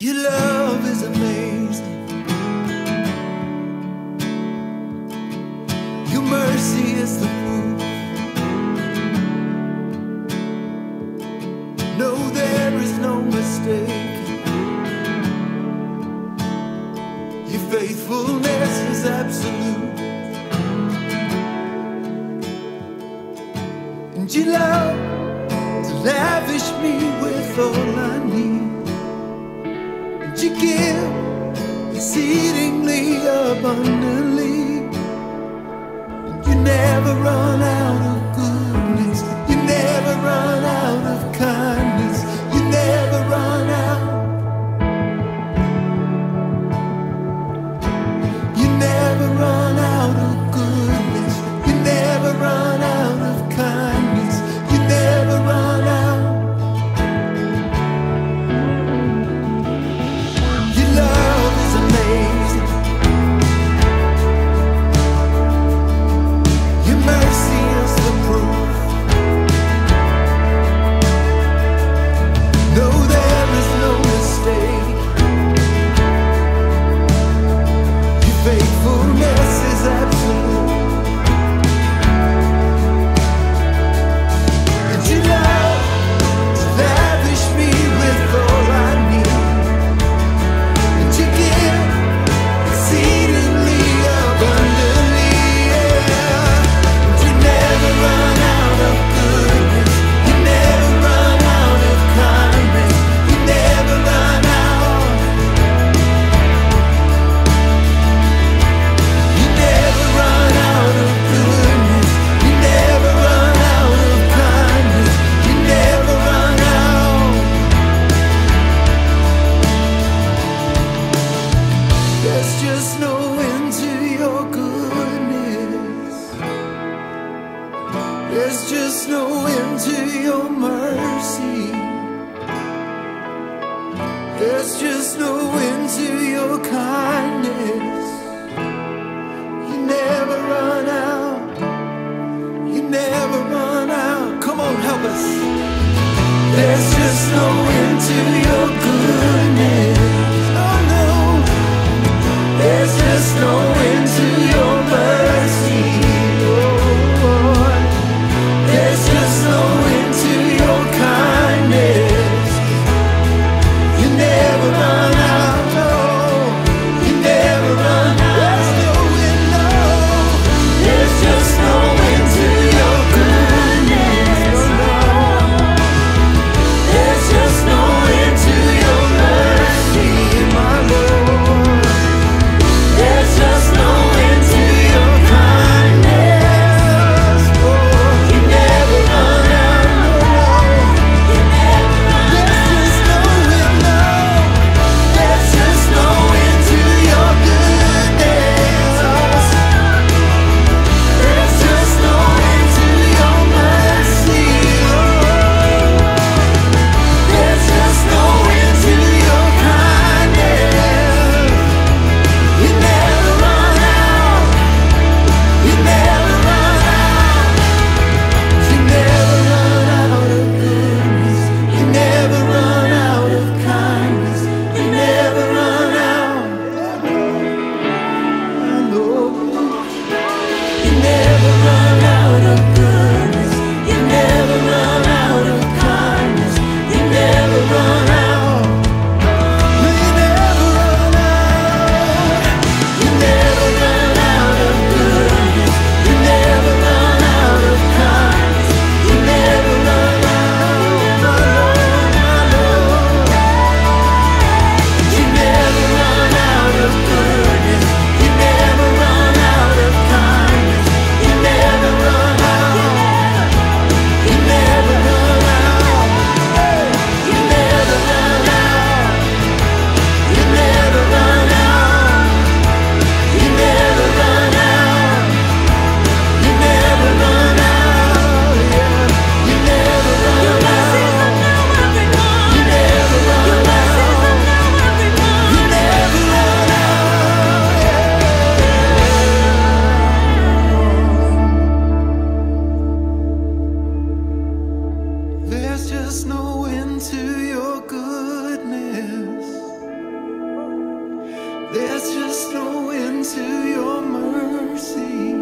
Your love is amazing. Your mercy is the proof. No, there is no mistake. Your faithfulness is absolute, and you love to lavish me with all I need. You give exceedingly abundantly. You never run out of goodness. You never run out of kindness. You never run out. You never run out of goodness. You never run out of kindness. You never run out. There's just no end to your mercy. There's just no end to your kindness. You never run out. You never run out. Come on, help us. There's just no end to your goodness. Oh no. There's just no end to your mercy. There's just no end to your to your mercy.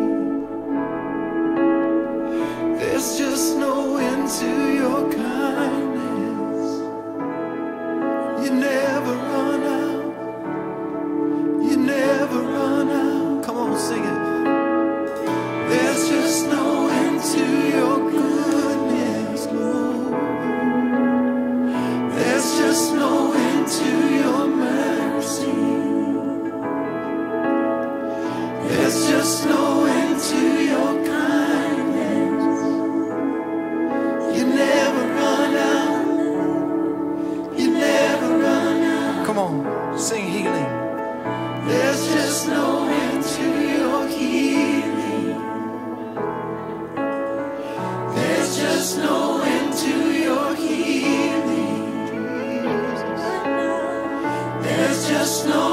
There's just no end to your kindness. You never run out. You never run out. Come on, sing it. There's just no end to your goodness, Lord. There's just no end to your mercy. There's just no end to your kindness. You never run out. You never run out. Come on, sing healing. There's just no end to your healing. There's just no end to your healing. There's just no